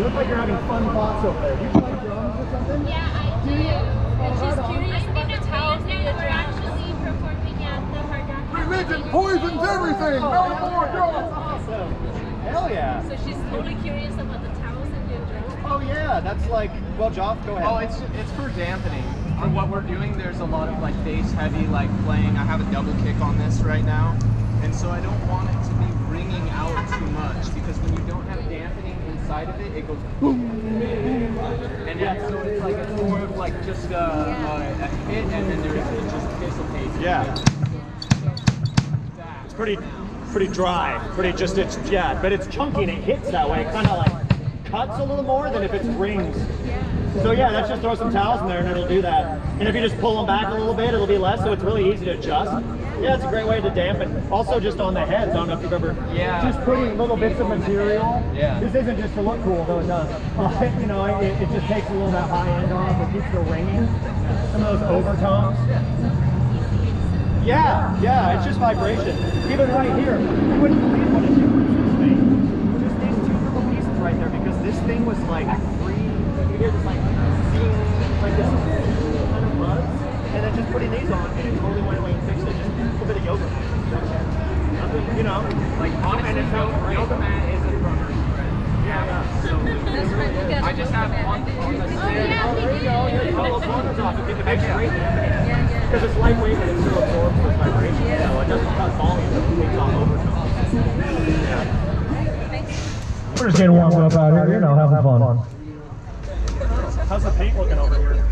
You look like you're having fun thoughts over there. Do you play drums or something? Yeah, I do. And she's curious about the towels that you're actually performing at the Hard Docker. Religion poisons everything! That's awesome. Hell yeah. So she's totally curious about the towels that you're doing. Oh yeah, that's like, well, Joff, go ahead. Oh, it's for dampening. For what we're doing, there's a lot of like bass heavy like playing. I have a double kick on this right now, and so I don't want it to be ringing out too much, because when you don't have dampening inside of it, it goes boom, and yeah, so it's like it's more of like just a hit, and then there's just dislocation. Yeah, it's pretty dry, but it's chunky and it hits that way. It kind of like cuts a little more than if it's rings. So yeah, that's just throw some towels in there and it'll do that. And if you just pull them back a little bit, it'll be less, so it's really easy to adjust. Yeah, it's a great way to dampen. Also just on the heads, I don't know if you've ever... Yeah. Just putting little bits of material. Yeah. This isn't just to look cool, though it does. You know, it just takes a little of that high end off, it keeps the ringing. Some of those overtones. Yeah, yeah, it's just vibration. Even right here, you wouldn't believe what a difference this made. Just these two little pieces right there, because this thing was like... Here's like this kind of buzz, and then just putting these on, and it totally went away and fixed it. Just a little bit of yoga mat, you know, like honestly, yoga mat is a drummer. Yeah. So I just have one on the stand. Oh, there you go. You pull those ones off and get the big straight. Because it's lightweight and it still absorbs the vibration, so it doesn't cut volume. It takes all over. We're just getting warmed up out here. You're not having fun. How's the paint looking over here?